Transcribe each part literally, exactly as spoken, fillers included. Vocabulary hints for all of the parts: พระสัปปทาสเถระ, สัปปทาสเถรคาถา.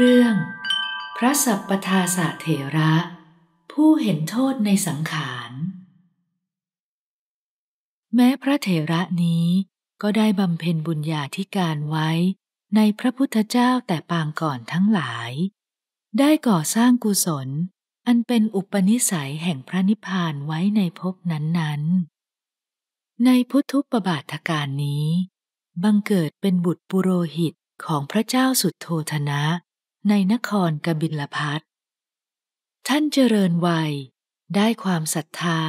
เรื่องพระสัปปทาสเถระผู้เห็นโทษในสังขารแม้พระเถระนี้ก็ได้บำเพ็ญบุญญาธิการไว้ในพระพุทธเจ้าแต่ปางก่อนทั้งหลายได้ก่อสร้างกุศลอันเป็นอุปนิสัยแห่งพระนิพพานไว้ในภพนั้นๆในพุทธุปบาทการนี้บังเกิดเป็นบุตรปุโรหิตของพระเจ้าสุทโธทนะในนครกบิลพัสดุท่านเจริญวัยได้ความศรัทธา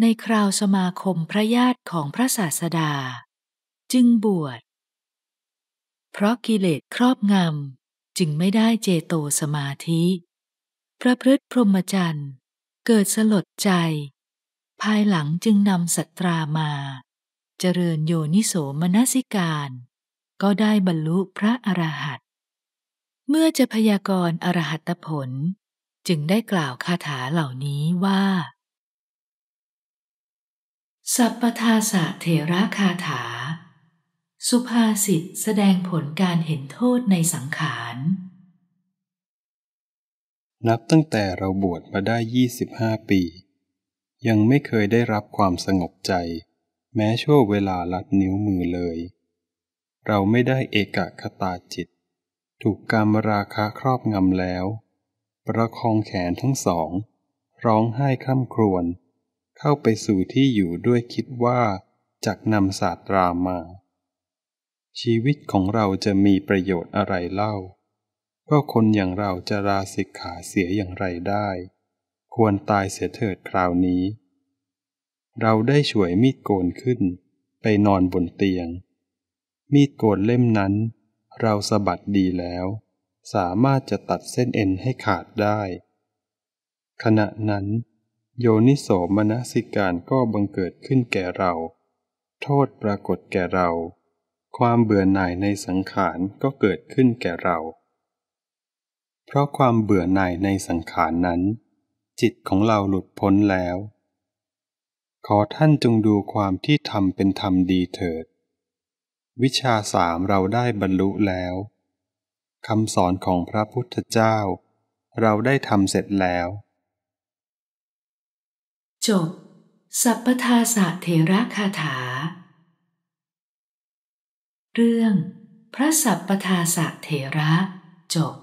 ในคราวสมาคมพระญาติของพระศาสดาจึงบวชเพราะกิเลสครอบงำจึงไม่ได้เจโตสมาธิประพฤติพรหมจรรย์เกิดสลดใจภายหลังจึงนำสัตรามาเจริญโยนิโสมนสิการก็ได้บรรลุพระอรหันต์เมื่อจะพยากรณ์อรหัตผลจึงได้กล่าวคาถาเหล่านี้ว่าสัปปทาสเถระคาถาสุภาษิตแสดงผลการเห็นโทษในสังขารนับตั้งแต่เราบวชมาได้ยี่สิบห้าปียังไม่เคยได้รับความสงบใจแม้ชั่วเวลาลัดนิ้วมือเลยเราไม่ได้เอกคตาจิตถูกกามราคะครอบงำแล้วประคองแขนทั้งสองร้องไห้คร่ำครวญเข้าไปสู่ที่อยู่ด้วยคิดว่าจักนำศาสตรามาชีวิตของเราจะมีประโยชน์อะไรเล่าก็คนอย่างเราจะลาสิกขาเสียอย่างไรได้ควรตายเสียเถิดคราวนี้เราได้ฉวยมีดโกนขึ้นไปนอนบนเตียงมีดโกนเล่มนั้นเราสะบัดดีแล้วสามารถจะตัดเส้นเอ็นให้ขาดได้ขณะนั้นโยนิโสมนสิการก็บังเกิดขึ้นแก่เราโทษปรากฏแก่เราความเบื่อหน่ายในสังขารก็เกิดขึ้นแก่เราเพราะความเบื่อหน่ายในสังขารนั้นจิตของเราหลุดพ้นแล้วขอท่านจงดูความที่ทำเป็นธรรมดีเถิดวิชาสามเราได้บรรลุแล้วคำสอนของพระพุทธเจ้าเราได้ทำเสร็จแล้วจบสัปปทาสเถระคาถาเรื่องพระสัปปทาสเถระจบ